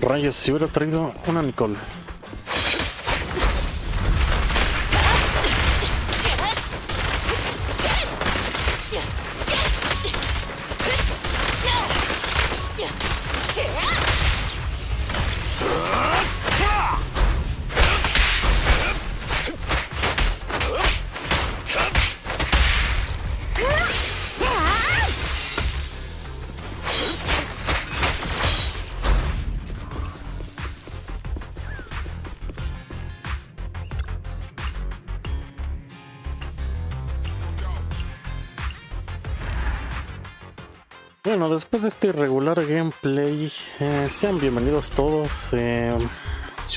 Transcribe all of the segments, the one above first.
Rayos, si hubiera traído una Nicole. Bueno, después de este irregular gameplay, sean bienvenidos todos en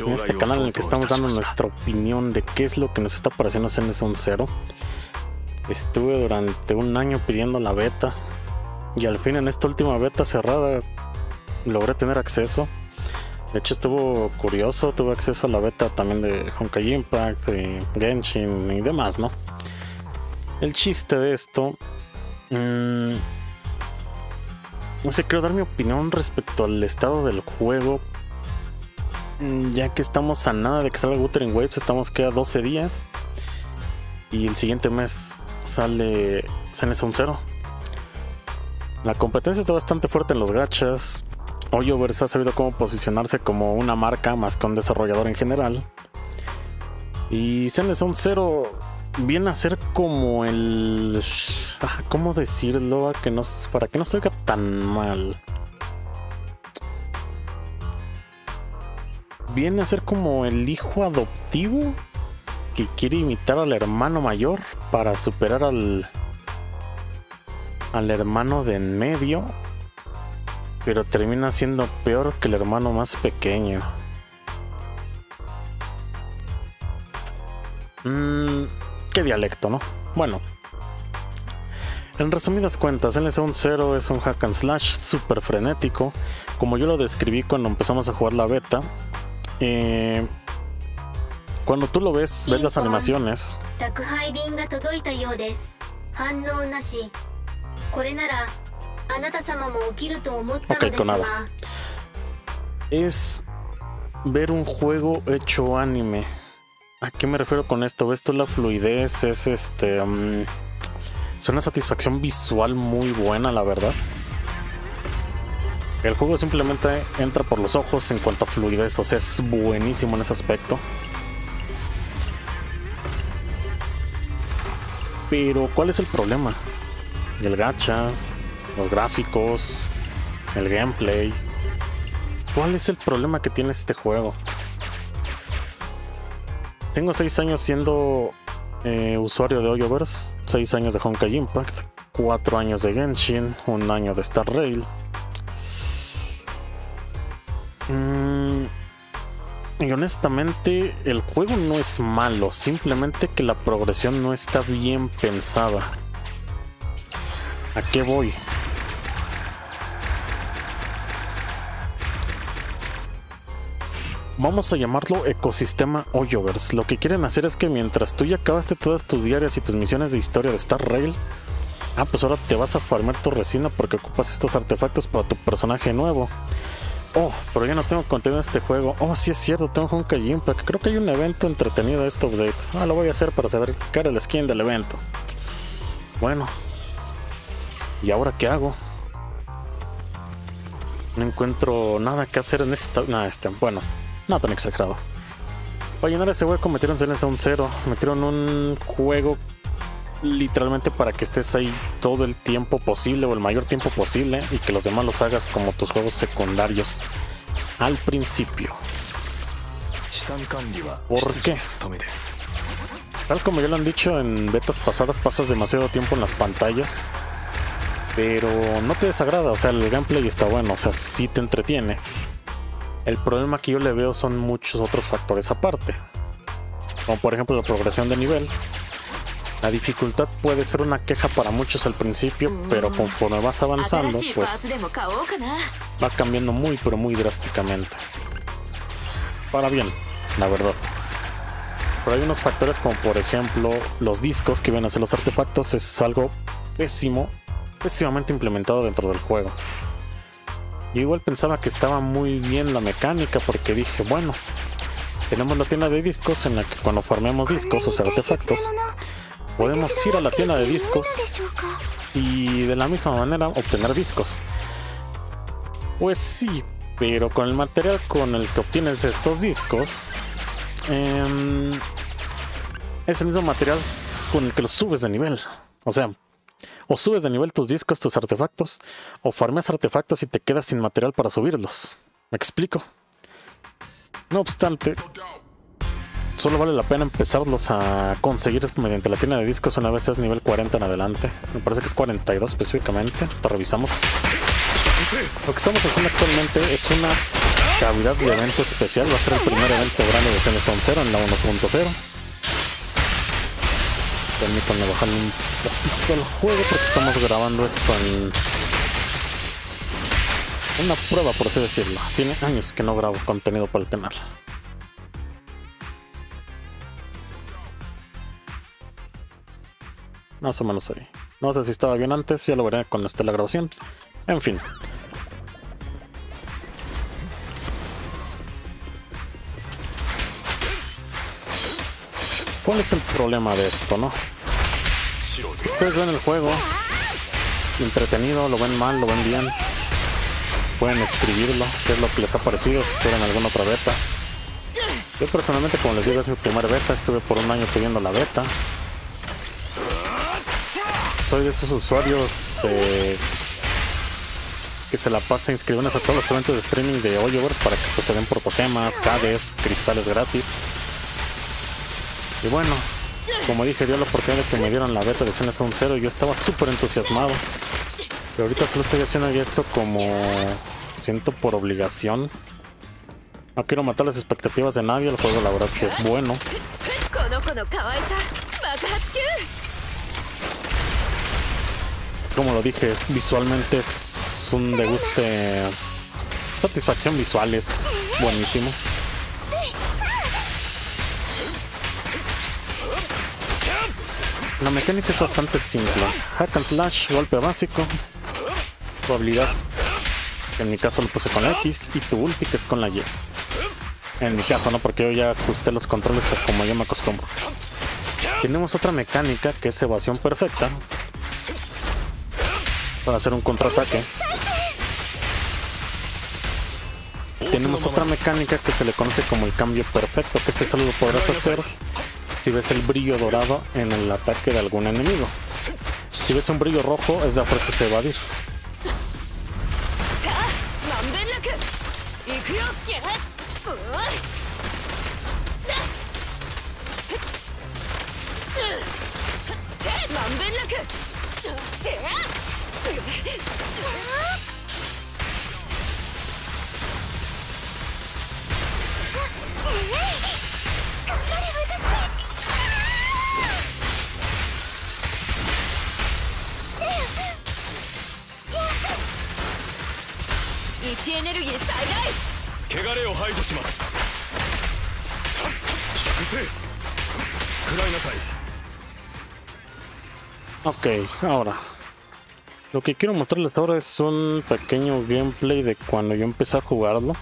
este canal en el que estamos dando nuestra opinión de qué es lo que nos está pareciendo Zenless Zone Zero. Estuve durante un año pidiendo la beta y al fin en esta última beta cerrada logré tener acceso. De hecho estuvo curioso, tuve acceso a la beta también de Honkai Impact, y Genshin y demás, ¿no? El chiste de esto... no sé, quiero dar mi opinión respecto al estado del juego, ya que estamos a nada de que salga Wuthering Waves, estamos queda 12 días y el siguiente mes sale Zenless Zone Zero. La competencia está bastante fuerte en los gachas. Hoyoverse ha sabido cómo posicionarse como una marca más que un desarrollador en general, y Zenless Zone Zero viene a ser como el... ¿cómo decirlo? Para que no se oiga tan mal. Viene a ser como el hijo adoptivo que quiere imitar al hermano mayor para superar al hermano de en medio, pero termina siendo peor que el hermano más pequeño. Qué dialecto, ¿no? Bueno, en resumidas cuentas, Zenless Zone Zero es un hack and slash super frenético, como yo lo describí cuando empezamos a jugar la beta. Cuando tú lo ves, ves las animaciones. Ok, con nada. Es ver un juego hecho anime. ¿A qué me refiero con esto? Esto es la fluidez, es es una satisfacción visual muy buena, la verdad. El juego simplemente entra por los ojos en cuanto a fluidez, o sea, es buenísimo en ese aspecto. Pero ¿cuál es el problema? El gacha, los gráficos, el gameplay. ¿Cuál es el problema que tiene este juego? Tengo 6 años siendo usuario de Hoyoverse, 6 años de Honkai Impact, 4 años de Genshin, 1 año de Star Rail. Y honestamente el juego no es malo, simplemente que la progresión no está bien pensada. ¿A qué voy? Vamos a llamarlo ecosistema Hoyoverse. Lo que quieren hacer es que mientras tú ya acabaste todas tus diarias y tus misiones de historia de Star Rail, pues ahora te vas a farmear tu resina porque ocupas estos artefactos para tu personaje nuevo. Oh, pero ya no tengo contenido en este juego. Oh, sí es cierto, tengo Honkai Impact. Creo que hay un evento entretenido de este update. Lo voy a hacer para saber qué era el skin del evento. Bueno, ¿y ahora qué hago? No encuentro nada que hacer en esta... bueno, no tan exagerado. Para llenar ese hueco metieron Zenless Zone Zero. Metieron un juego literalmente para que estés ahí todo el tiempo posible, o el mayor tiempo posible, y que los demás los hagas como tus juegos secundarios al principio. ¿Por qué? Tal como ya lo han dicho en betas pasadas, pasas demasiado tiempo en las pantallas, pero no te desagrada. O sea, el gameplay está bueno, o sea, sí te entretiene. El problema que yo le veo son muchos otros factores aparte, como por ejemplo la progresión de nivel. La dificultad puede ser una queja para muchos al principio, pero conforme vas avanzando, pues va cambiando muy pero muy drásticamente. Para bien, la verdad. pero hay unos factores como por ejemplo los discos que vienen a ser los artefactos. Es algo pésimo, pésimamente implementado dentro del juego. Yo igual pensaba que estaba muy bien la mecánica porque dije, bueno, tenemos la tienda de discos en la que cuando farmeamos discos, o sea artefactos, podemos ir a la tienda de discos y de la misma manera obtener discos. Pues sí, pero con el material con el que obtienes estos discos, es el mismo material con el que los subes de nivel. O sea, o subes de nivel tus discos, tus artefactos, o farmeas artefactos y te quedas sin material para subirlos. ¿Me explico? No obstante, solo vale la pena empezarlos a conseguir mediante la tienda de discos una vez es nivel 40 en adelante. Me parece que es 42 específicamente. Te revisamos. Lo que estamos haciendo actualmente es una cavidad de evento especial. Va a ser el primer evento grande de Zenless Zone Zero en la 1.0. Permítanme bajar un poquito el juego porque estamos grabando esto en una prueba, por así decirlo. Tiene años que no grabo contenido para el canal. Más o menos ahí. No sé si estaba bien antes, ya lo veré cuando esté la grabación. En fin. ¿Cuál es el problema de esto, no? Ustedes ven el juego entretenido, lo ven mal, lo ven bien. Pueden escribirlo, qué es lo que les ha parecido, si estuvieron en alguna otra beta. Yo personalmente, como les digo, es mi primer beta. Estuve por un año pidiendo la beta. Soy de esos usuarios que se la pasa inscribiéndose a todos los eventos de streaming de Hoyoverse para que pues, te den prototemas, cades, cristales gratis. Y bueno, como dije, dio la oportunidad de que me dieron la beta de Zenless Zone Zero y yo estaba súper entusiasmado. Pero ahorita solo estoy haciendo ya esto como siento por obligación. No quiero matar las expectativas de nadie, el juego la verdad que es bueno. Como lo dije, visualmente es un deguste. Satisfacción visual es buenísimo. La mecánica es bastante simple. Hack and slash, golpe básico, tu habilidad, que en mi caso lo puse con la X, y tu ulti que es con la Y. En mi caso, no, porque yo ya ajusté los controles a como yo me acostumbro. Tenemos otra mecánica que es evasión perfecta, para hacer un contraataque. Tenemos otra mecánica que se le conoce como el cambio perfecto, que este solo lo podrás hacer si ves el brillo dorado en el ataque de algún enemigo. Si ves un brillo rojo es de ofrecerse a evadir. Ok, ahora lo que quiero mostrarles ahora es un pequeño gameplay de cuando yo empecé a jugarlo.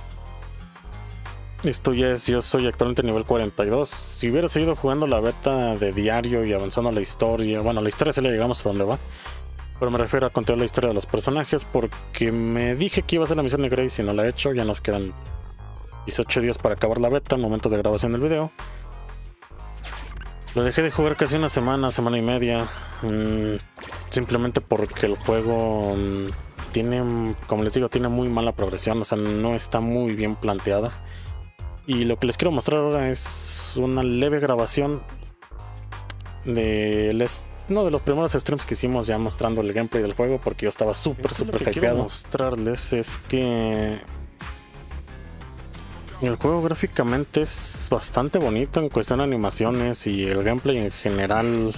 Esto ya es, yo soy actualmente nivel 42. Si hubiera seguido jugando la beta de diario y avanzando la historia, bueno, la historia se la llegamos a donde va, pero me refiero a contar la historia de los personajes porque me dije que iba a ser la misión de Grace y no la he hecho. Ya nos quedan 18 días para acabar la beta, momento de grabación del video. Lo dejé de jugar casi una semana, semana y media, simplemente porque el juego tiene, como les digo, tiene muy mala progresión, o sea, no está muy bien planteada. Y lo que les quiero mostrar ahora es una leve grabación de uno de los primeros streams que hicimos ya mostrando el gameplay del juego, porque yo estaba súper hypeado. Lo que quiero mostrarles es que el juego gráficamente es bastante bonito en cuestión de animaciones y el gameplay en general.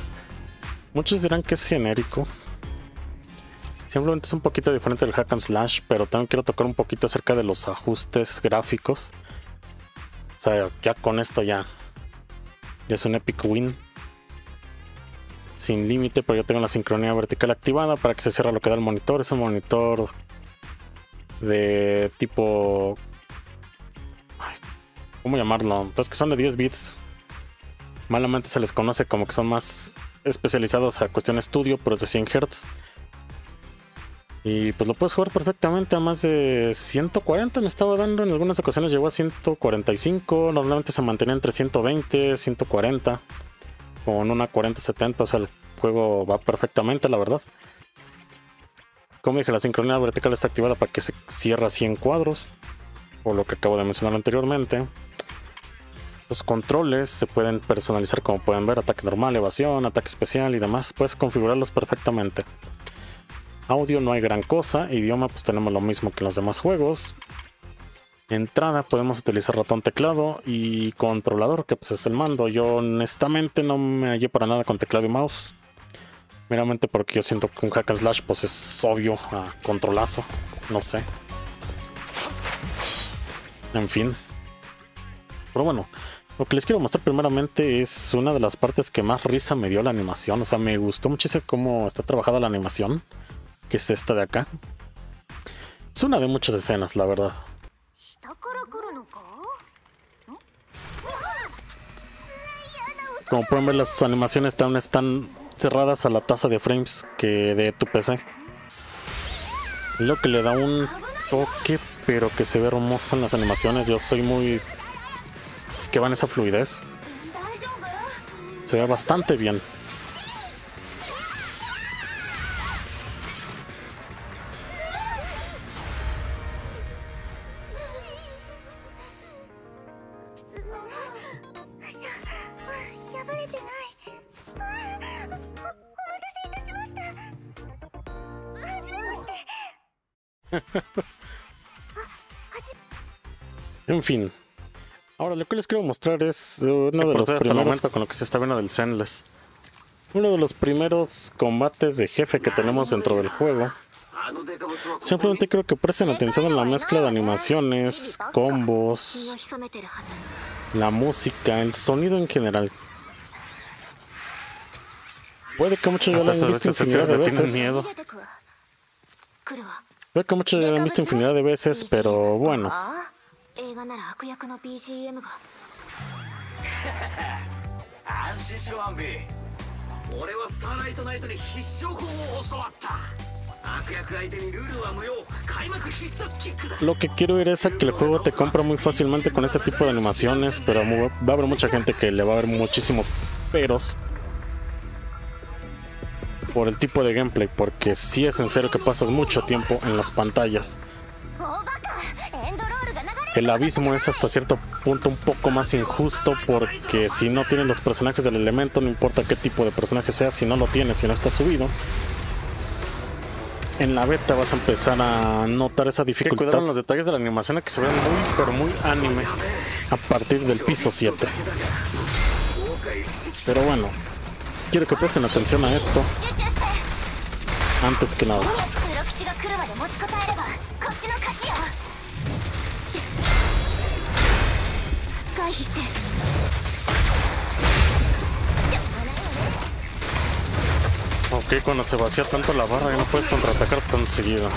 Muchos dirán que es genérico. Simplemente es un poquito diferente del hack and slash, pero también quiero tocar un poquito acerca de los ajustes gráficos. O sea, ya con esto ya Ya es un epic win. Sin límite, pero yo tengo la sincronía vertical activada para que se cierre lo que da el monitor. Es un monitor de tipo... ¿cómo llamarlo? Pues que son de 10 bits. Malamente se les conoce como que son más especializados a cuestión estudio, pero es de 100 Hz. Y pues lo puedes jugar perfectamente a más de 140, me estaba dando. En algunas ocasiones llegó a 145, normalmente se mantenía entre 120, 140, con una 4070, o sea, el juego va perfectamente, la verdad. Como dije, la sincronía vertical está activada para que se cierre a 100 cuadros, o lo que acabo de mencionar anteriormente. Los controles se pueden personalizar, como pueden ver, ataque normal, evasión, ataque especial y demás. Puedes configurarlos perfectamente. Audio no hay gran cosa. Idioma pues tenemos lo mismo que en los demás juegos. Entrada podemos utilizar ratón, teclado y controlador, que pues es el mando. Yo honestamente no me hallé para nada con teclado y mouse. Meramente porque yo siento que un hack and slash pues es obvio a controlazo. No sé. En fin. Pero bueno. Lo que les quiero mostrar primeramente es una de las partes que más risa me dio la animación. O sea, me gustó muchísimo cómo está trabajada la animación, que es esta de acá. Es una de muchas escenas, la verdad. Como pueden ver, las animaciones aún están cerradas a la tasa de frames que de tu PC. Lo que le da un toque, pero que se ve hermoso en las animaciones. Yo soy muy... es que van esa fluidez. Se ve bastante bien. En fin. Ahora lo que les quiero mostrar es uno de los primeros, hasta el momento, con lo que se está viendo del Zenless. Uno de los primeros combates de jefe que tenemos dentro del juego. Simplemente creo que presten atención en la mezcla de animaciones, combos, la música, el sonido en general. Puede que muchos ya lo han visto infinidad de veces. Puede que muchos ya lo han visto infinidad de veces, pero bueno. Lo que quiero ir es a que el juego te compra muy fácilmente con este tipo de animaciones, pero va a haber mucha gente que le va a haber muchísimos peros por el tipo de gameplay, porque sí es en serio que pasas mucho tiempo en las pantallas. El abismo es hasta cierto punto un poco más injusto, porque si no tienes los personajes del elemento, no importa qué tipo de personaje sea, si no lo tienes, si no está subido, en la beta vas a empezar a notar esa dificultad. Hay que cuidar los detalles de la animación, que se vean muy, pero muy anime a partir del piso 7. Pero bueno, quiero que presten atención a esto antes que nada. Ok, cuando se vacía tanto la barra ya no puedes contraatacar tan seguido.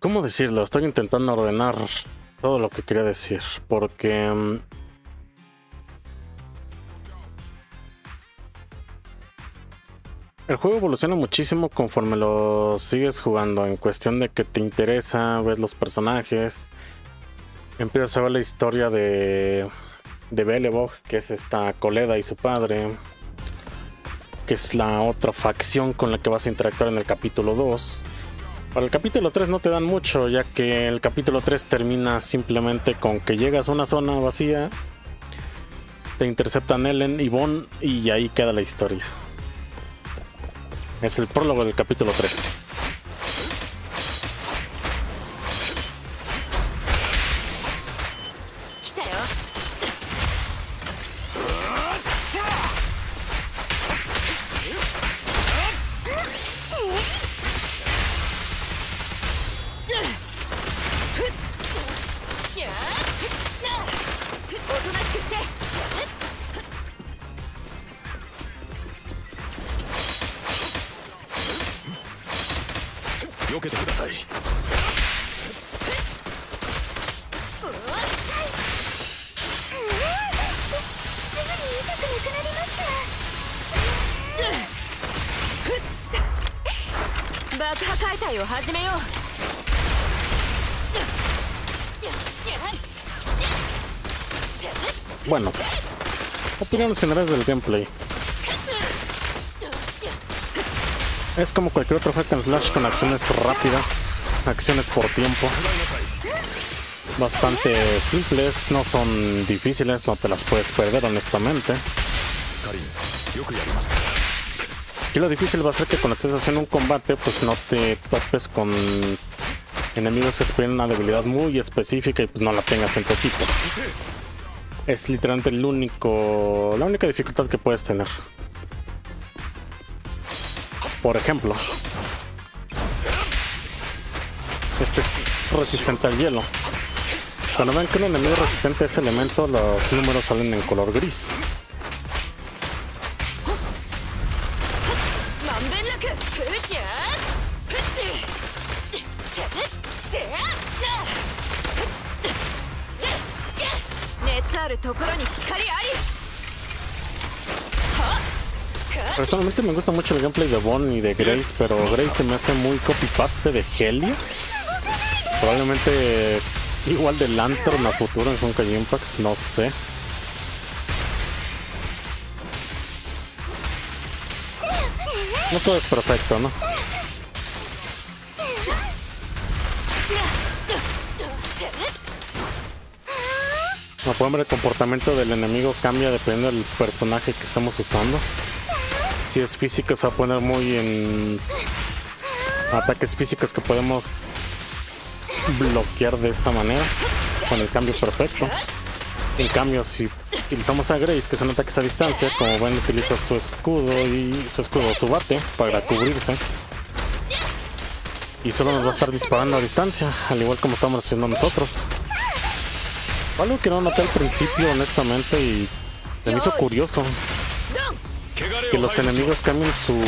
¿Cómo decirlo? Estoy intentando ordenar todo lo que quería decir, porque el juego evoluciona muchísimo conforme lo sigues jugando, en cuestión de que te interesa, ves los personajes, empiezas a ver la historia de Belebog, que es esta Coleda y su padre, que es la otra facción con la que vas a interactuar en el capítulo 2. Para el capítulo 3 no te dan mucho, ya que el capítulo 3 termina simplemente con que llegas a una zona vacía, te interceptan Ellen y Von, y ahí queda la historia. Es el prólogo del capítulo 3. Bueno, opiniones generales del gameplay. Es como cualquier otro hack and slash con acciones rápidas, acciones por tiempo, bastante simples, no son difíciles, no te las puedes perder honestamente. Aquí lo difícil va a ser que cuando estés haciendo un combate, pues no te topes con enemigos que tienen una debilidad muy específica y pues no la tengas en tu equipo. Es literalmente la única dificultad que puedes tener. Por ejemplo, este es resistente al hielo. Cuando ven que un enemigo es resistente a ese elemento, los números salen en color gris. Personalmente me gusta mucho el gameplay de Von y de Grace, pero Grace se me hace muy copy-paste de Helia. Probablemente igual de Lantern a futuro en Honkai Impact, no sé. No todo es perfecto, ¿no? Como pueden ver, el comportamiento del enemigo cambia dependiendo del personaje que estamos usando. Si es físico, se va a poner muy en ataques físicos que podemos bloquear de esa manera, con el cambio perfecto. En cambio, si utilizamos a Grace, que son ataques a distancia, como ven, utiliza su escudo o su bate para cubrirse. Y solo nos va a estar disparando a distancia, al igual como estamos haciendo nosotros. Algo que no noté al principio, honestamente, y me hizo curioso, que los enemigos cambien su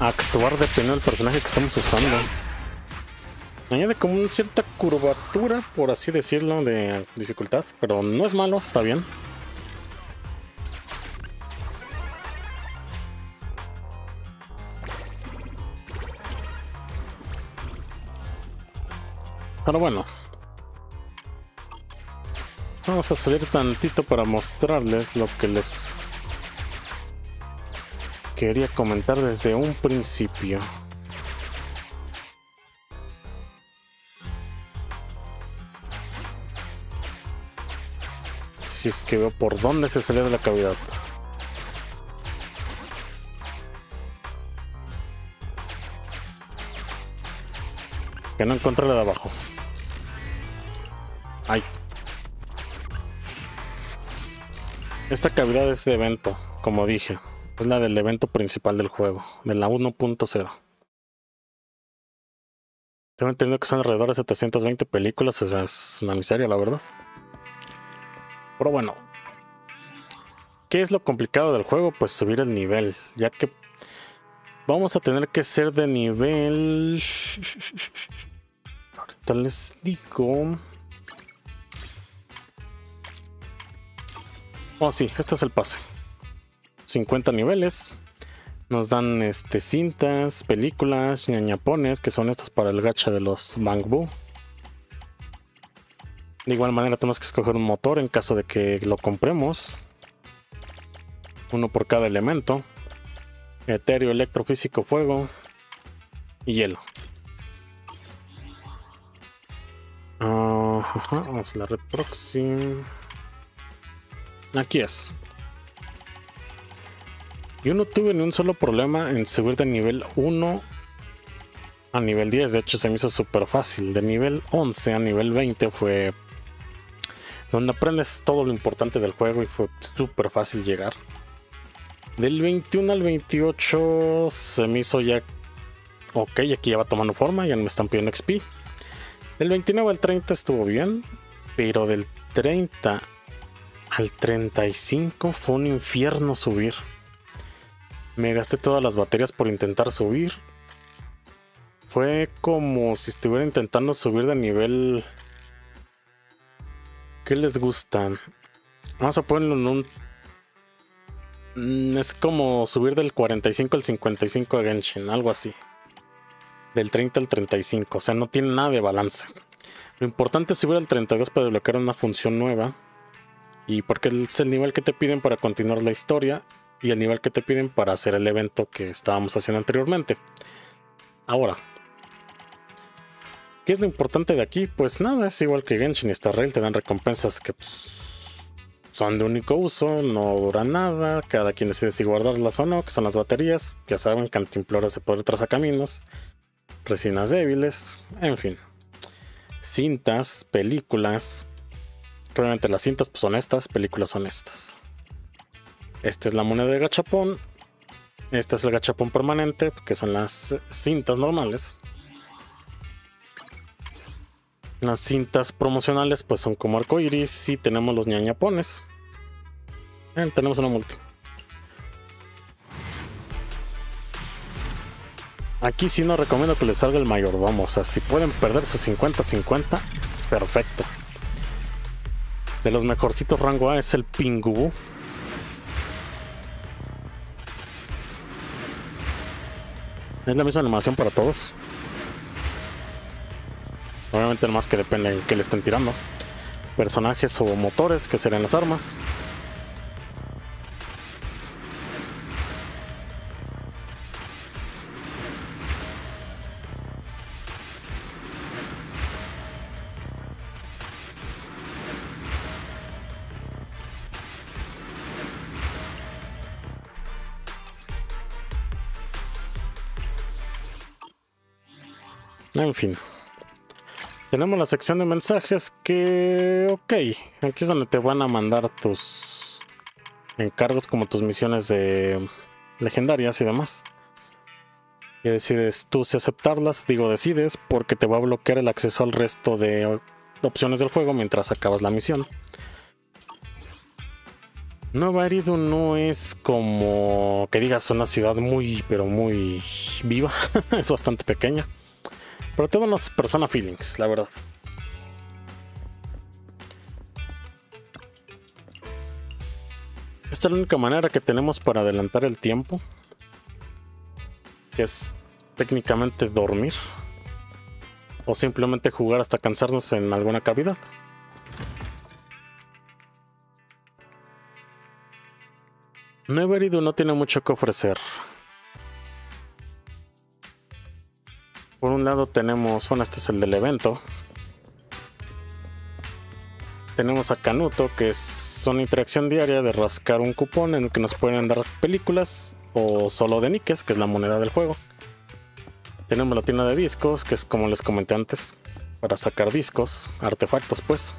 actuar dependiendo del personaje que estamos usando. Añade como una cierta curvatura, por así decirlo, de dificultad, pero no es malo, está bien. Pero bueno, vamos a salir tantito para mostrarles lo que les quería comentar desde un principio. Si es que veo por dónde se salió de la cavidad. Que no encontré la de abajo. Ay. Esta cavidad es de evento, como dije. Es la del evento principal del juego, de la 1.0. Tengo entendido que son alrededor de 720 películas, o sea, es una miseria, la verdad. Pero bueno, ¿qué es lo complicado del juego? Pues subir el nivel, ya que vamos a tener que ser de nivel... Ahorita les digo... Oh sí, esto es el pase. 50 niveles. Nos dan cintas, películas, ñañapones, que son estos para el gacha de los Bangboo. De igual manera tenemos que escoger un motor en caso de que lo compremos. Uno por cada elemento. Etéreo, electrofísico, fuego y hielo. Vamos a la red proxy. Aquí es. Yo no tuve ni un solo problema en subir de nivel 1 a nivel 10. De hecho se me hizo súper fácil. De nivel 11 a nivel 20 fue... donde aprendes todo lo importante del juego y fue súper fácil llegar. Del 21 al 28 se me hizo ya... Ok, aquí ya va tomando forma, ya no me están pidiendo XP. Del 29 al 30 estuvo bien, pero del 30 al 35 fue un infierno subir. Me gasté todas las baterías por intentar subir. Fue como si estuviera intentando subir de nivel... ¿Qué les gusta? Vamos a ponerlo en un... Es como subir del 45 al 55 a Genshin, algo así. del 30 al 35, o sea, no tiene nada de balance. Lo importante es subir al 32 para desbloquear una función nueva, y porque es el nivel que te piden para continuar la historia y el nivel que te piden para hacer el evento que estábamos haciendo anteriormente. Ahora, ¿qué es lo importante de aquí? Pues nada, es igual que Genshin y Star Rail, te dan recompensas que pues, son de único uso, no duran nada, cada quien decide si guardarlas o no, que son las baterías, ya saben, cantimploras de poder trazacaminos, resinas débiles, en fin. Cintas, películas, probablemente las cintas pues, son estas, películas son estas. Esta es la moneda de gachapón, este es el gachapón permanente, que son las cintas normales. Las cintas promocionales pues son como arcoiris y tenemos los ñañapones. Tenemos una multa. Aquí sí no recomiendo que les salga el mayor, vamos, o sea, si pueden perder sus 50-50, perfecto. De los mejorcitos rango A es el Pingubu. Es la misma animación para todos. Obviamente nomás que depende de qué le estén tirando. Personajes o motores, que serían las armas. En fin. Tenemos la sección de mensajes que, ok, aquí es donde te van a mandar tus encargos como tus misiones de legendarias y demás. Y decides tú si aceptarlas, digo decides, porque te va a bloquear el acceso al resto de opciones del juego mientras acabas la misión. Nueva Eridu no es como que digas una ciudad muy, pero muy viva, es bastante pequeña. Pero tengo unos Persona feelings, la verdad. Esta es la única manera que tenemos para adelantar el tiempo, que es técnicamente dormir o simplemente jugar hasta cansarnos en alguna cavidad. Nueva Eridu no tiene mucho que ofrecer. Por un lado tenemos, bueno, este es el del evento. Tenemos a Canuto, que es una interacción diaria de rascar un cupón en el que nos pueden dar películas o solo de niques, que es la moneda del juego. Tenemos la tienda de discos, que es como les comenté antes, para sacar discos, artefactos pues.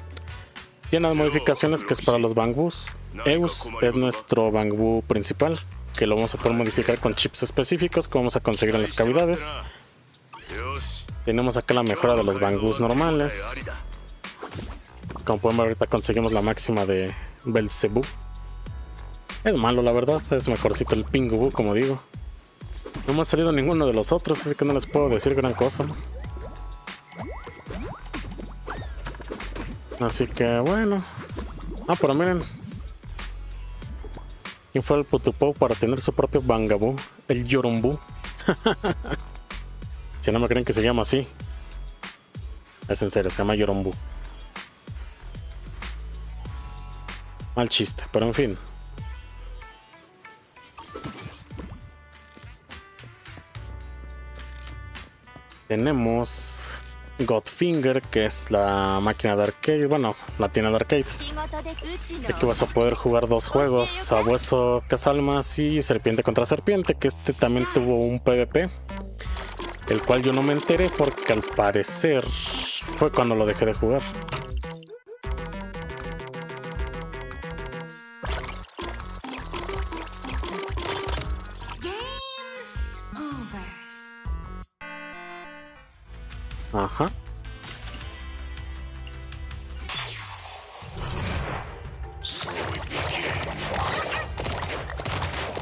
Tiene modificaciones, que es para los Bangboos. Eus es nuestro Bangboo principal, que lo vamos a poder modificar con chips específicos que vamos a conseguir en las cavidades. Tenemos acá la mejora de los Bangbus normales. Como pueden ver ahorita conseguimos la máxima de Belzebu. Es malo la verdad, es mejorcito el Pingubu como digo. No me ha salido ninguno de los otros, así que no les puedo decir gran cosa. Así que bueno. Ah, pero miren. ¿Quién fue el Putupou para tener su propio Bangabu? El Yorombu. Si no me creen que se llama así, es en serio, se llama Yorombu. Mal chiste, pero en fin. Tenemos Godfinger, que es la máquina de arcade, bueno, la tienda de arcades. Aquí vas a poder jugar dos juegos, Sabueso Casalmas y Serpiente contra Serpiente, que este también tuvo un PvP. El cual yo no me enteré porque al parecer fue cuando lo dejé de jugar. Ajá.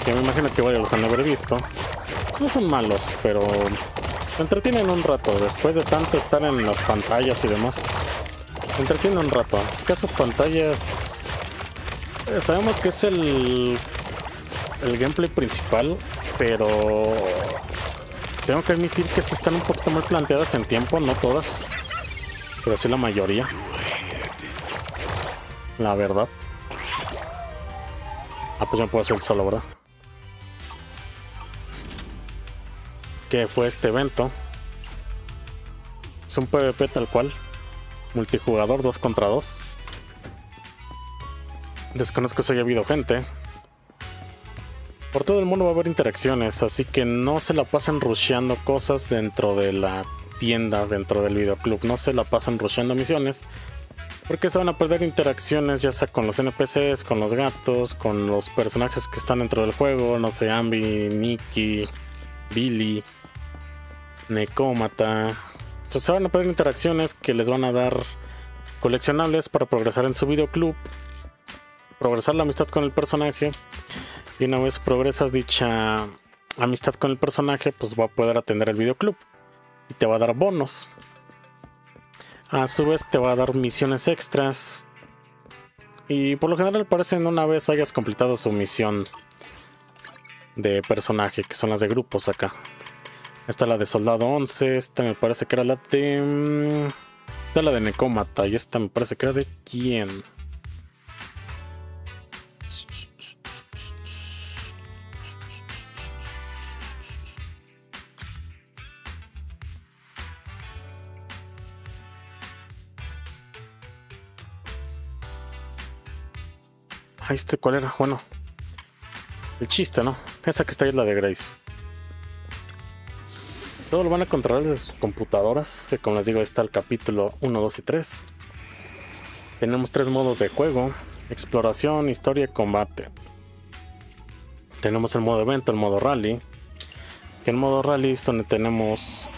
Que me imagino que varios los han haber visto. No son malos, pero... te entretienen un rato, después de tanto estar en las pantallas y demás. Te entretienen un rato. Escasas pantallas. Sabemos que es el gameplay principal, pero Tengo que admitir que sí están un poquito mal planteadas en tiempo, no todas, pero sí la mayoría, la verdad. Ah, pues yo no puedo hacer solo, ¿verdad? ¿Qué fue este evento? Es un PvP tal cual, multijugador 2 contra 2. Desconozco si haya habido gente. Por todo el mundo va a haber interacciones, así que no se la pasen rusheando cosas dentro de la tienda, dentro del videoclub. No se la pasen rusheando misiones, porque se van a perder interacciones, ya sea con los NPCs, con los gatos, con los personajes que están dentro del juego. No sé, Ambi, Nikki, Billy, Necómata. Entonces, se van a perder interacciones que les van a dar coleccionables para progresar en su videoclub, progresar la amistad con el personaje. Y una vez progresas dicha amistad con el personaje, pues va a poder atender el videoclub y te va a dar bonos. A su vez te va a dar misiones extras, y por lo general parecen una vez hayas completado su misión de personaje, que son las de grupos acá. Esta es la de Soldado 11, esta me parece que era la de... Esta es la de Necómata, y esta me parece que era de... ¿Quién? Ahí este, ¿cuál era? Bueno, el chiste, ¿no? Esa que está ahí es la de Grace. Todo lo van a controlar de sus computadoras, que como les digo, ahí está el capítulo 1, 2 y 3. Tenemos 3 modos de juego: exploración, historia y combate. Tenemos el modo evento, el modo rally. Que el modo rally es donde tenemos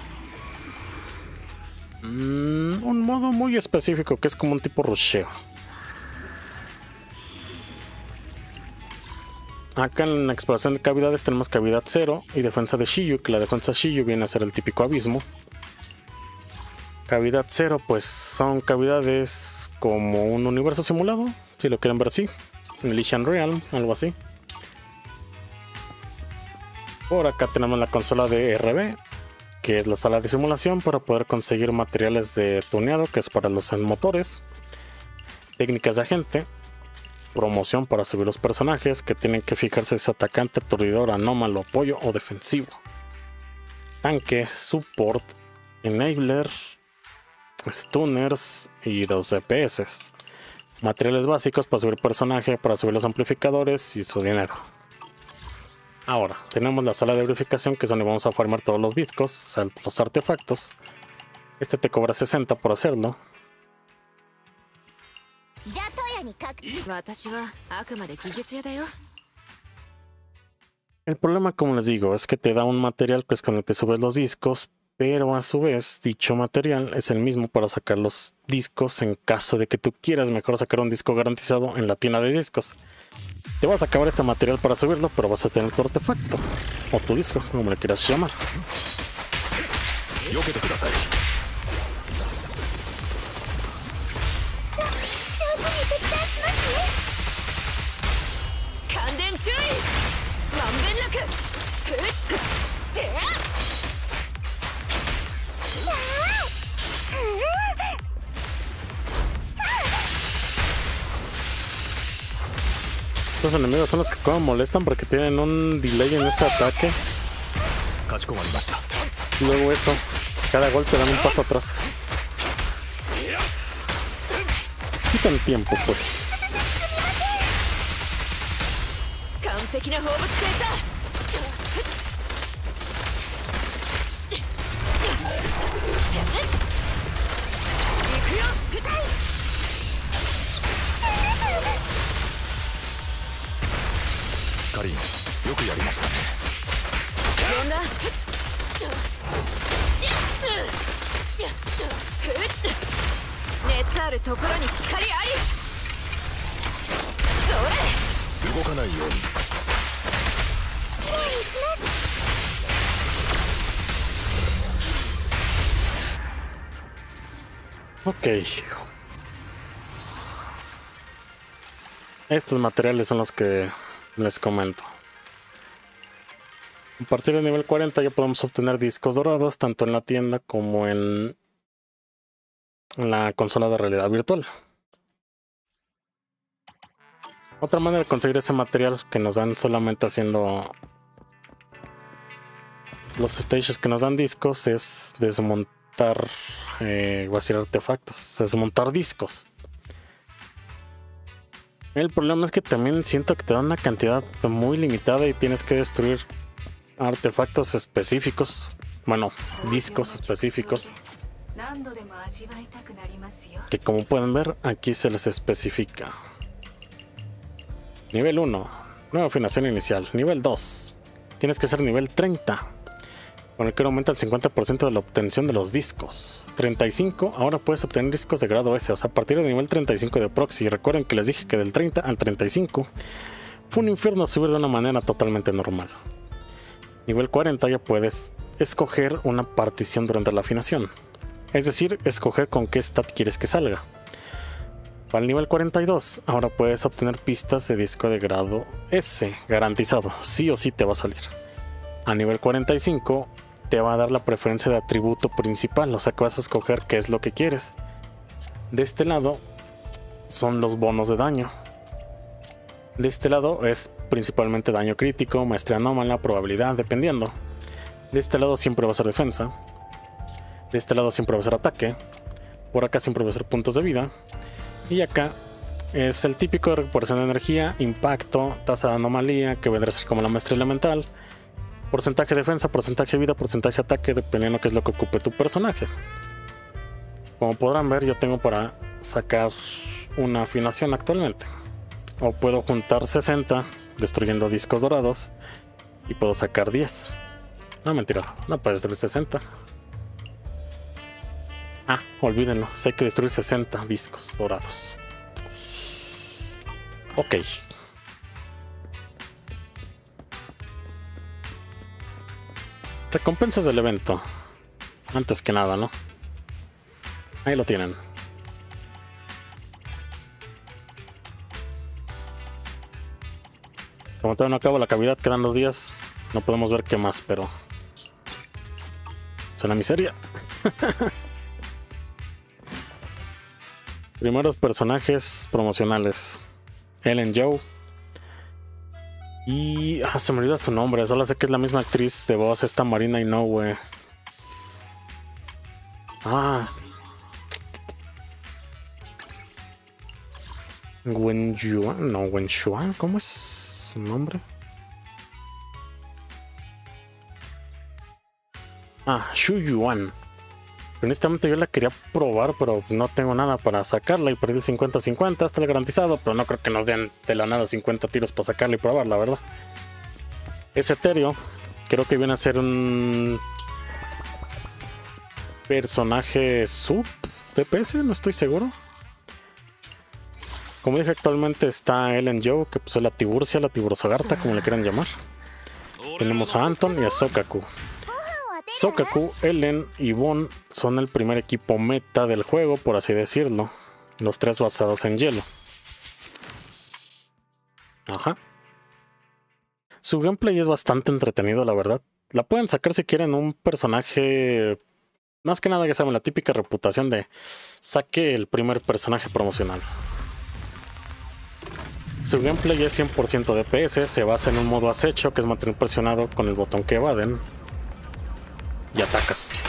un modo muy específico que es como un tipo rusheo. Acá en la exploración de cavidades tenemos cavidad 0 y defensa de Shiyu, que la defensa Shiyu viene a ser el típico abismo. Cavidad 0 pues son cavidades como un universo simulado, si lo quieren ver así, Elysian Realm, algo así. Por acá tenemos la consola de RB, que es la sala de simulación para poder conseguir materiales de tuneado, que es para los motores, técnicas de agente, promoción para subir los personajes, que tienen que fijarse si es atacante, aturdidor, anómalo, apoyo o defensivo, tanque, support, enabler, stunners y 2 DPS. Materiales básicos para subir personaje, para subir los amplificadores y su dinero. Ahora tenemos la sala de verificación, que es donde vamos a farmar todos los discos, o sea, los artefactos. Este te cobra 60 por hacerlo. El problema, como les digo, es que te da un material pues con el que subes los discos, pero a su vez dicho material es el mismo para sacar los discos en caso de que tú quieras mejor sacar un disco garantizado en la tienda de discos. Te vas a acabar este material para subirlo, pero vas a tener tu artefacto o tu disco, como le quieras llamar. Estos enemigos son los que como molestan porque tienen un delay en ese ataque. Luego eso, cada golpe dan un paso atrás. Quitan tiempo pues. Ok. Estos materiales son los que les comento. A partir del nivel 40 ya podemos obtener discos dorados tanto en la tienda como en la consola de realidad virtual. Otra manera de conseguir ese material que nos dan solamente haciendo los stages que nos dan discos es desmontar, voy a decir artefactos, desmontar discos. El problema es que también siento que te dan una cantidad muy limitada y tienes que destruir artefactos específicos, bueno, discos específicos. Que como pueden ver, aquí se les especifica. Nivel 1, nueva afinación inicial. Nivel 2, tienes que ser nivel 30, con el que aumenta el 50% de la obtención de los discos. 35, ahora puedes obtener discos de grado S, o sea, a partir del nivel 35 de proxy. Recuerden que les dije que del 30 al 35 fue un infierno subir de una manera totalmente normal. Nivel 40 ya puedes escoger una partición durante la afinación. Es decir, escoger con qué stat quieres que salga. Para el nivel 42, ahora puedes obtener pistas de disco de grado S, garantizado, sí o sí te va a salir. A nivel 45 te va a dar la preferencia de atributo principal, o sea que vas a escoger qué es lo que quieres. De este lado son los bonos de daño. De este lado es principalmente daño crítico, maestría anómala, probabilidad, dependiendo. De este lado siempre va a ser defensa. De este lado siempre va a ser ataque. Por acá siempre va a ser puntos de vida. Y acá es el típico de recuperación de energía, impacto, tasa de anomalía, que vendrá a ser como la maestría elemental. Porcentaje de defensa, porcentaje de vida, porcentaje de ataque, dependiendo qué es lo que ocupe tu personaje. Como podrán ver, yo tengo para sacar una afinación actualmente. O puedo juntar 60 destruyendo discos dorados y puedo sacar 10. No, mentira, no puedes destruir 60. Ah, olvídenlo, sé que destruir 60 discos dorados. Ok. Recompensas del evento. Antes que nada, ¿no? Ahí lo tienen. Como todavía no acabo la cavidad, quedan 2 días. No podemos ver qué más, pero es una miseria. Primeros personajes promocionales: Ellen Joe. Y se me olvida su nombre, solo sé que es la misma actriz de voz, esta Marina Inoue. Wen Yuan, no, Wen Yuan, ¿cómo es su nombre? Xu Yuan. Honestamente yo la quería probar, pero no tengo nada para sacarla y perdí el 50-50, está garantizado, pero no creo que nos den de la nada 50 tiros para sacarla y probarla, ¿verdad? Es etéreo, creo que viene a ser un personaje sub DPS, no estoy seguro. Como dije, actualmente está Ellen Joe, que pues es la Tiburcia, la Tiburzogarta, como le quieran llamar. Tenemos a Anton y a Sokaku. Sokaku, Ellen y Von son el primer equipo meta del juego, por así decirlo. Los tres basados en hielo. Su gameplay es bastante entretenido, la verdad. La pueden sacar si quieren un personaje... Más que nada, ya saben, la típica reputación de... Saque el primer personaje promocional. Su gameplay es 100% DPS, se basa en un modo acecho, que es mantener presionado con el botón que evaden. Y atacas.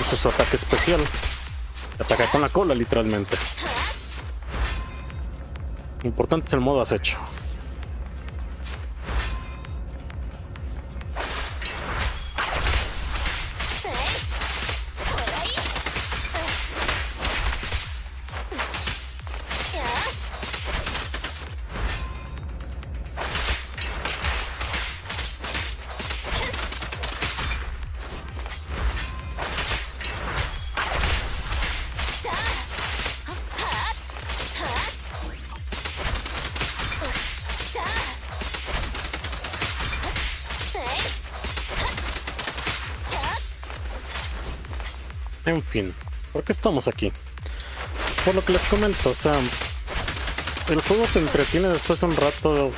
Este es su ataque especial. Ataca con la cola, literalmente. Lo importante es el modo acecho. En fin, ¿por qué estamos aquí? Por lo que les comento, o sea, el juego te entretiene después de un rato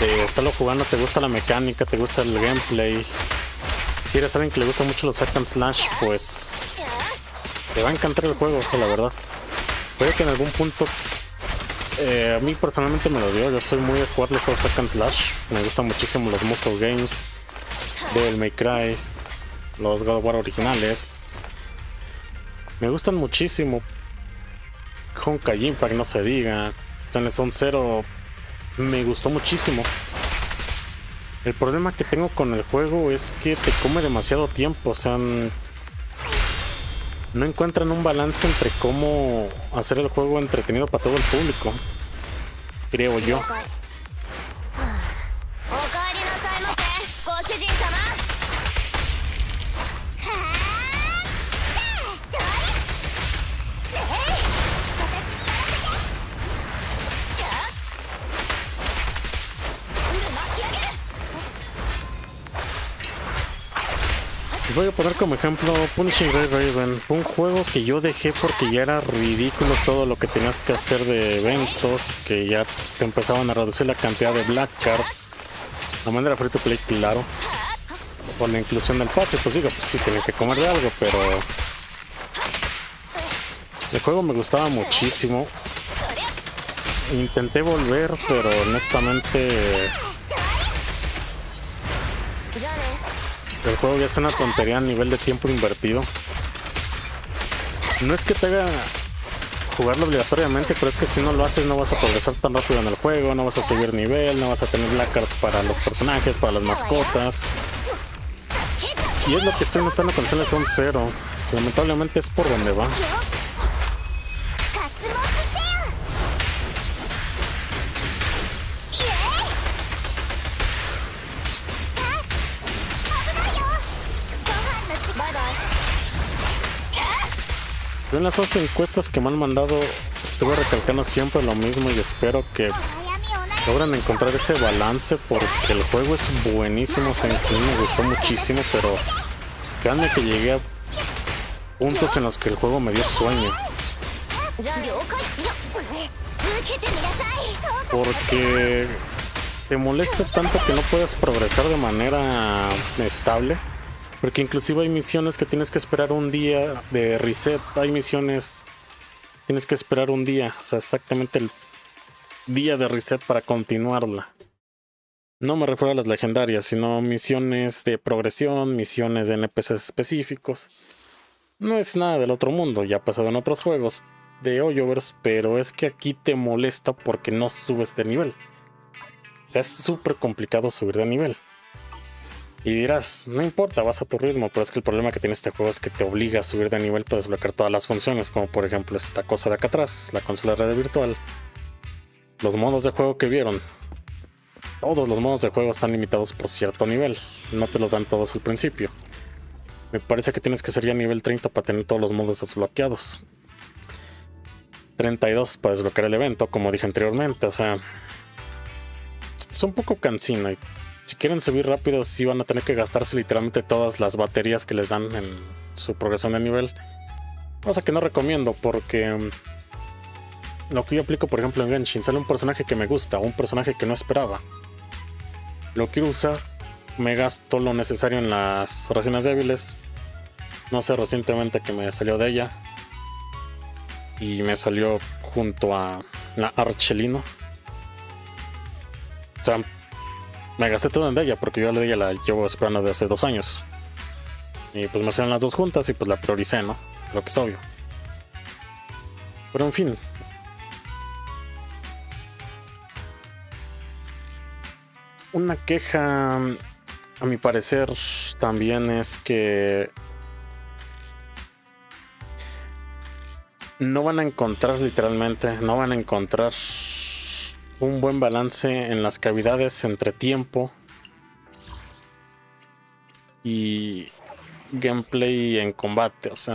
de estarlo jugando, te gusta la mecánica, te gusta el gameplay. Si eres alguien que le gusta mucho los hack and slash, pues te va a encantar el juego, la verdad. Puede que en algún punto, a mí personalmente me lo dio. Yo soy muy de jugar los juegos hack and slash. Me gustan muchísimo los Musou Games, Devil May Cry, los God of War originales. Me gustan muchísimo. Honkai Impact, no se diga. Zenless Zone Zero me gustó muchísimo. El problema que tengo con el juego es que te come demasiado tiempo. O sea, no encuentran un balance entre cómo hacer el juego entretenido para todo el público, creo yo. Voy a poner como ejemplo Punishing Gray Raven, un juego que yo dejé porque ya era ridículo todo lo que tenías que hacer de eventos, que ya te empezaban a reducir la cantidad de black cards, la manera free to play, claro, con la inclusión del pase, pues digo, pues sí tenía que comer de algo, pero el juego me gustaba muchísimo. Intenté volver, pero honestamente el juego ya es una tontería a nivel de tiempo invertido. No es que te haga jugarlo obligatoriamente, pero es que si no lo haces no vas a progresar tan rápido en el juego, no vas a subir nivel, no vas a tener black cards para los personajes, para las mascotas. Y es lo que estoy notando con Zenless Zone Zero. Lamentablemente es por donde va. En las 11 encuestas que me han mandado estuve recalcando siempre lo mismo y espero que logran encontrar ese balance, porque el juego es buenísimo, me gustó muchísimo, pero créanme que llegué a puntos en los que el juego me dio sueño, porque te molesta tanto que no puedes progresar de manera estable. Porque inclusive hay misiones que tienes que esperar un día de reset. Hay misiones tienes que esperar un día. O sea, exactamente el día de reset para continuarla. No me refiero a las legendarias, sino misiones de progresión, misiones de NPCs específicos. No es nada del otro mundo. Ya ha pasado en otros juegos de Hoyoverse, pero es que aquí te molesta porque no subes de nivel. O sea, es súper complicado subir de nivel. Y dirás, no importa, vas a tu ritmo, pero es que el problema que tiene este juego es que te obliga a subir de nivel para desbloquear todas las funciones, como por ejemplo esta cosa de acá atrás, la consola de red virtual. Los modos de juego que vieron. Todos los modos de juego están limitados por cierto nivel, no te los dan todos al principio. Me parece que tienes que ser ya nivel 30 para tener todos los modos desbloqueados. 32 para desbloquear el evento, como dije anteriormente, o sea... es un poco cansino y... si quieren subir rápido, sí van a tener que gastarse literalmente todas las baterías que les dan en su progresión de nivel. Cosa que no recomiendo, porque lo que yo aplico, por ejemplo, en Genshin, sale un personaje que me gusta, un personaje que no esperaba. Lo quiero usar, me gasto lo necesario en las resinas débiles. No sé, recientemente que me salió de ella. Y me salió junto a la Archelino. O sea, me gasté todo en ella porque yo la de ella la llevo esperando desde hace 2 años. Y pues me hicieron las dos juntas y pues la prioricé, ¿no? Lo que es obvio. Pero en fin. Una queja, a mi parecer, también es que... no van a encontrar, literalmente, no van a encontrar... un buen balance en las cavidades entre tiempo y gameplay en combate. O sea,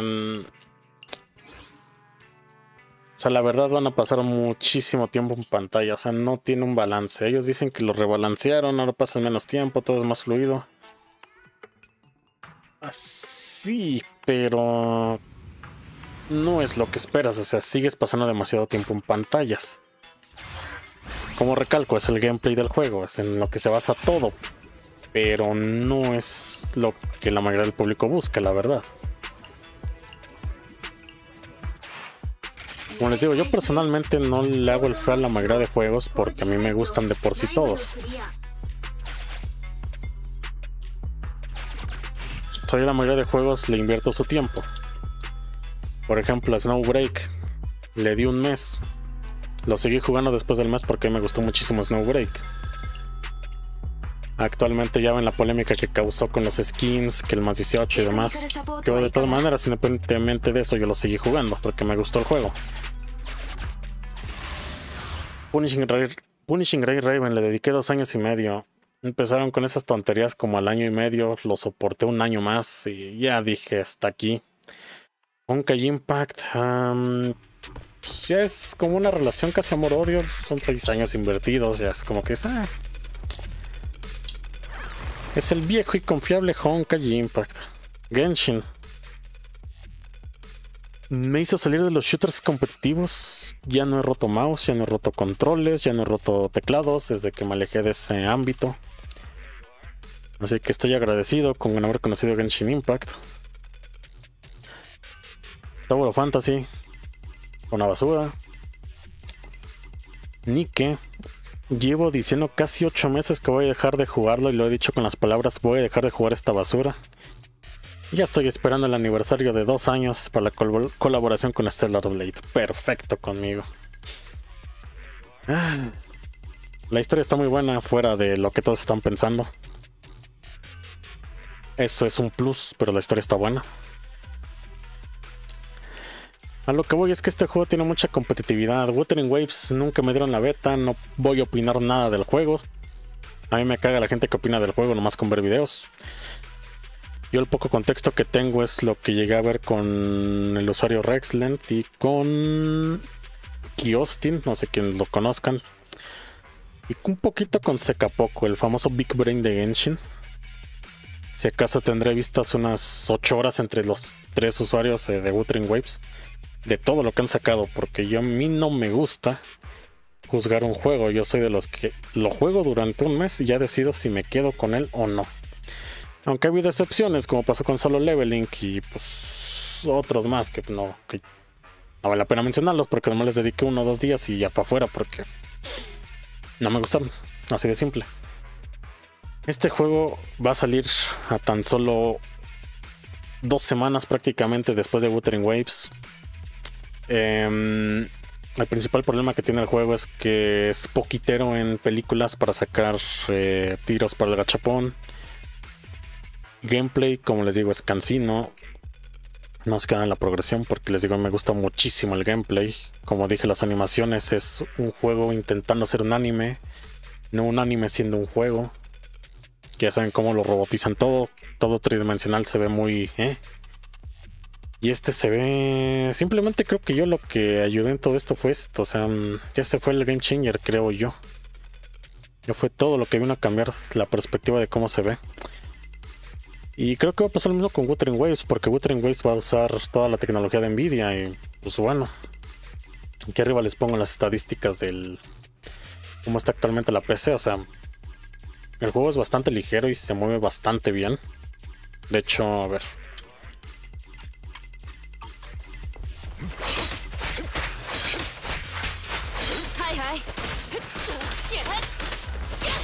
la verdad van a pasar muchísimo tiempo en pantalla. O sea, no tiene un balance. Ellos dicen que lo rebalancearon, ahora pasan menos tiempo, todo es más fluido. Así, pero no es lo que esperas. O sea, sigues pasando demasiado tiempo en pantallas. como recalco, es el gameplay del juego, es en lo que se basa todo, pero no es lo que la mayoría del público busca, la verdad. Como les digo, yo personalmente no le hago el feo a la mayoría de juegos porque a mí me gustan de por sí todos. Todavía la mayoría de juegos le invierto su tiempo. Por ejemplo, a Snowbreak le di un mes. Lo seguí jugando después del mes porque me gustó muchísimo Snowbreak. Actualmente ya ven la polémica que causó con los skins, que el más 18 y demás. Pero de todas maneras, independientemente de eso, yo lo seguí jugando porque me gustó el juego. Punishing Gray Raven le dediqué 2 años y medio. Empezaron con esas tonterías como al 1 año y medio, lo soporté 1 año más y ya dije hasta aquí. Honkai Impact, pues ya es como una relación casi amor-odio, son 6 años invertidos, ya es como que es... Es el viejo y confiable Honkai Impact. Genshin me hizo salir de los shooters competitivos. Ya no he roto mouse, ya no he roto controles, ya no he roto teclados desde que me alejé de ese ámbito. Así que estoy agradecido con haber conocido Genshin Impact. Tower of Fantasy, una basura. NIKKE, llevo diciendo casi 8 meses que voy a dejar de jugarlo y lo he dicho con las palabras, voy a dejar de jugar esta basura. Ya estoy esperando el aniversario de 2 años para la colaboración con Stellar Blade. Perfecto conmigo. La historia está muy buena, fuera de lo que todos están pensando. Eso es un plus, pero la historia está buena. A lo que voy es que este juego tiene mucha competitividad. Wuthering Waves nunca me dieron la beta, no voy a opinar nada del juego. A mí me caga la gente que opina del juego nomás con ver videos. Yo el poco contexto que tengo es lo que llegué a ver con el usuario Rexland y con Kiostin, no sé quién lo conozcan. Y un poquito con Sekapoco, el famoso Big Brain de Genshin. Si acaso tendré vistas unas 8 horas entre los 3 usuarios de Wuthering Waves. De todo lo que han sacado, porque yo a mí no me gusta juzgar un juego. Yo soy de los que lo juego durante un mes y ya decido si me quedo con él o no. Aunque ha habido excepciones, como pasó con Solo Leveling y pues otros más que no vale la pena mencionarlos porque nomás les dediqué 1 o 2 días y ya para afuera porque no me gustaron, así de simple. Este juego va a salir a tan solo 2 semanas prácticamente después de Wuthering Waves. El principal problema que tiene el juego es que es poquitero en películas para sacar tiros para el gachapón. Gameplay, como les digo, es cansino. Más que nada en la progresión, porque les digo, me gusta muchísimo el gameplay. Como dije, las animaciones, es un juego intentando ser un anime, no un anime siendo un juego. Ya saben cómo lo robotizan todo, todo tridimensional se ve muy... Y este se ve... Simplemente creo que yo lo que ayudé en todo esto fue esto, o sea, ya se fue el game changer, creo yo. Ya fue todo lo que vino a cambiar la perspectiva de cómo se ve. Y creo que va a pasar lo mismo con Wuthering Waves, porque Wuthering Waves va a usar toda la tecnología de Nvidia y pues bueno. Aquí arriba les pongo las estadísticas del cómo está actualmente la PC, o sea, el juego es bastante ligero y se mueve bastante bien. De hecho, a ver.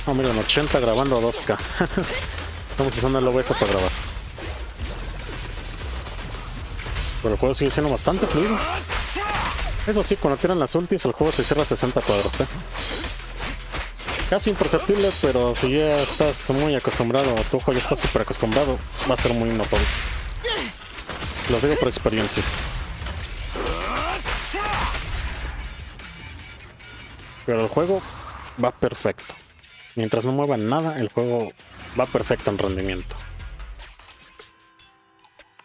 Oh, miren, 80 grabando a 2K. Estamos usando el OBS para grabar. Pero el juego sigue siendo bastante fluido. Eso sí, cuando tiran las ultis el juego se cierra a 60 cuadros. Casi imperceptible, pero si ya estás muy acostumbrado, tu ojo ya está súper acostumbrado, va a ser muy notable. Lo digo por experiencia. Pero el juego va perfecto. Mientras no muevan nada, el juego... va perfecto en rendimiento.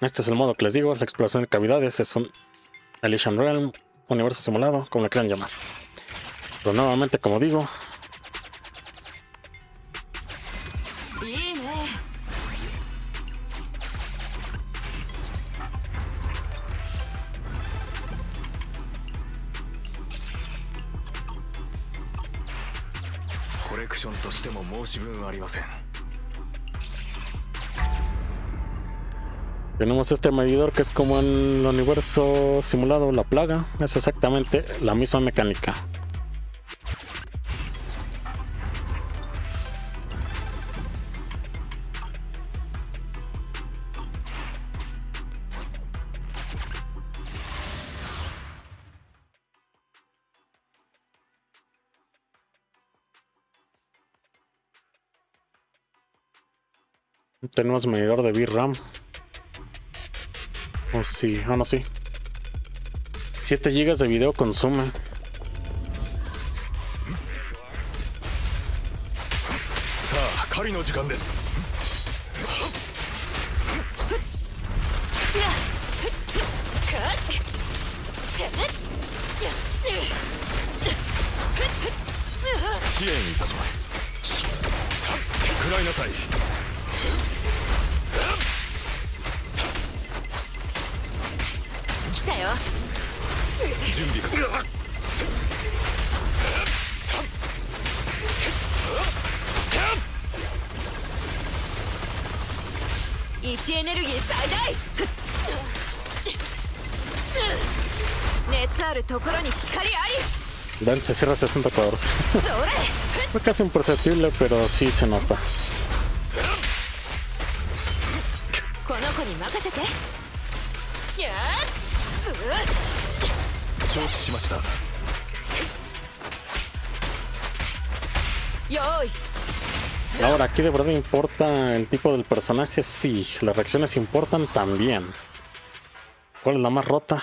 Este es el modo que les digo, la exploración de cavidades, es un Elysian Realm, universo simulado, como le quieran llamar. Pero nuevamente, como digo, レクションとしても申し分ありません。 Tenemos este medidor que es como en el universo simulado, la plaga. Es exactamente la misma mecánica. Tenemos medidor de VRAM. Oh, sí, oh, no, sí. 7 GB de video consume. Se cierra 60 cuadros. Fue casi imperceptible, pero sí se nota. Ahora aquí de verdad importa el tipo del personaje. Sí, las reacciones importan también. ¿Cuál es la más rota?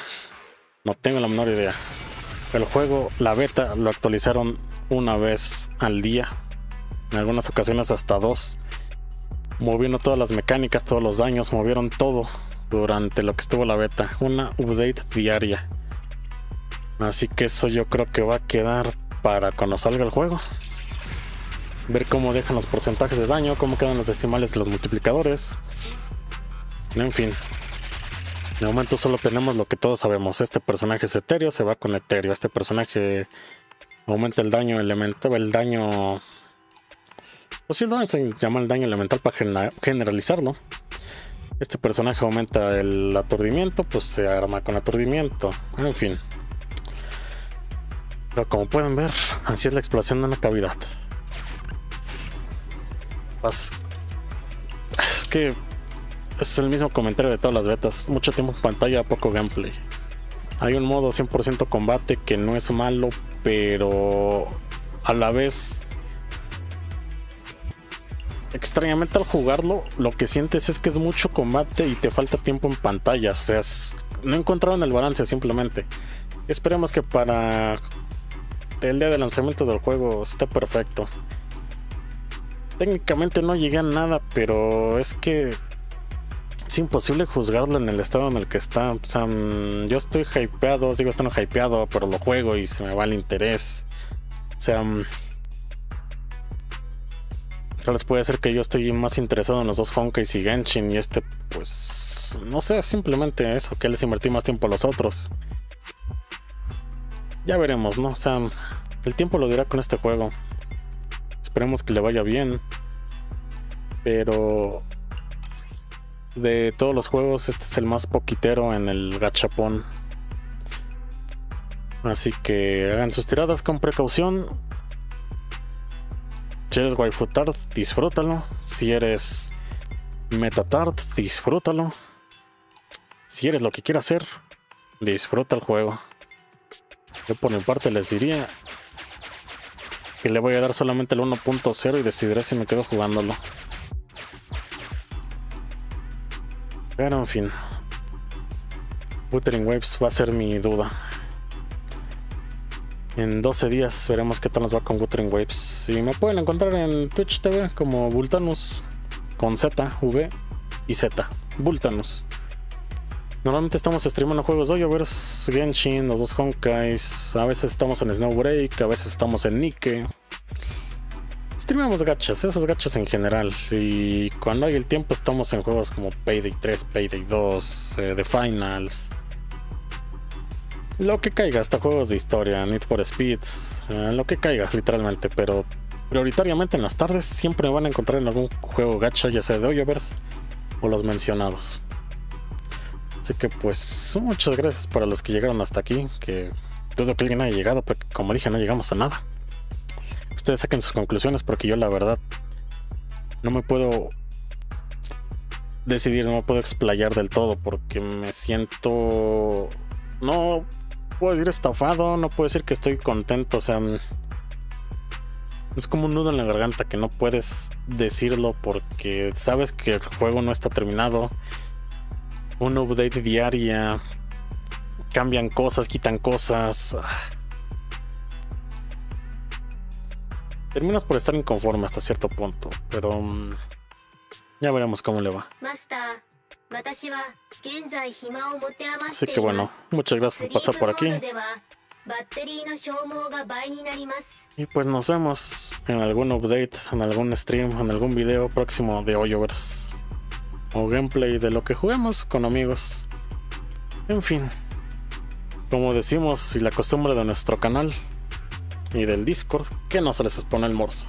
No tengo la menor idea. El juego, la beta, lo actualizaron una vez al día, en algunas ocasiones hasta 2. Movieron todas las mecánicas, todos los daños, movieron todo durante lo que estuvo la beta. Una update diaria. Así que eso yo creo que va a quedar para cuando salga el juego. Ver cómo dejan los porcentajes de daño, cómo quedan los decimales de los multiplicadores. En fin. De momento solo tenemos lo que todos sabemos. Este personaje es etéreo, se va con etéreo. Este personaje aumenta el daño elemental, el daño... Pues sí, se llama el daño elemental para generalizarlo. Este personaje aumenta el aturdimiento, pues se arma con aturdimiento. En fin. Pero como pueden ver, así es la explosión de una cavidad. Es que... es el mismo comentario de todas las betas. Mucho tiempo en pantalla, poco gameplay. Hay un modo 100% combate que no es malo, pero a la vez, extrañamente al jugarlo, lo que sientes es que es mucho combate y te falta tiempo en pantalla. O sea, no encontraron el balance simplemente. Esperemos que para el día de lanzamiento del juego esté perfecto. Técnicamente no llegué a nada, pero es que... es imposible juzgarlo en el estado en el que está. O sea, yo estoy hypeado, sigo estando hypeado, pero lo juego y se me va el interés. O sea, tal vez puede ser que yo estoy más interesado en los dos Honkais y Genshin, y este, pues, no sé, simplemente eso, que les invertí más tiempo a los otros. Ya veremos, ¿no? O sea, el tiempo lo dirá con este juego. Esperemos que le vaya bien. Pero... de todos los juegos, este es el más poquitero en el gachapón. Así que hagan sus tiradas con precaución. Si eres waifu tard, disfrútalo. Si eres meta tard, disfrútalo. Si eres lo que quieras hacer, disfruta el juego. Yo por mi parte les diría que le voy a dar solamente el 1.0 y decidiré si me quedo jugándolo. Pero en fin, Wuthering Waves va a ser mi duda. En 12 días veremos qué tal nos va con Wuthering Waves. Y me pueden encontrar en Twitch TV como Vultanus, con Z, V y Z. Vultanus. Normalmente estamos streamando juegos de Hoyoverse, Genshin, los dos Honkais. A veces estamos en Snowbreak, a veces estamos en NIKKE. Streamamos gachas, esos gachas en general, y cuando hay el tiempo estamos en juegos como Payday 3, Payday 2, The Finals, lo que caiga, hasta juegos de historia, Need for Speeds, lo que caiga literalmente, pero Prioritariamente en las tardes siempre me van a encontrar en algún juego gacha, ya sea de Hoyoverse o los mencionados. Así que pues muchas gracias para los que llegaron hasta aquí, que dudo que alguien haya llegado porque como dije no llegamos a nada. Ustedes saquen sus conclusiones porque yo la verdad no me puedo decidir, no me puedo explayar del todo porque me siento, no puedo decir estafado, no puedo decir que estoy contento, o sea, es como un nudo en la garganta que no puedes decirlo porque sabes que el juego no está terminado. Un update diaria, cambian cosas, quitan cosas. Terminas por estar inconforme hasta cierto punto, pero ya veremos cómo le va. Así que bueno, muchas gracias por pasar por aquí. Y pues nos vemos en algún update, en algún stream, en algún video próximo de Hoyoverse. O gameplay de lo que juguemos con amigos. En fin. Como decimos y la costumbre de nuestro canal y del Discord, que no se les expone el morso.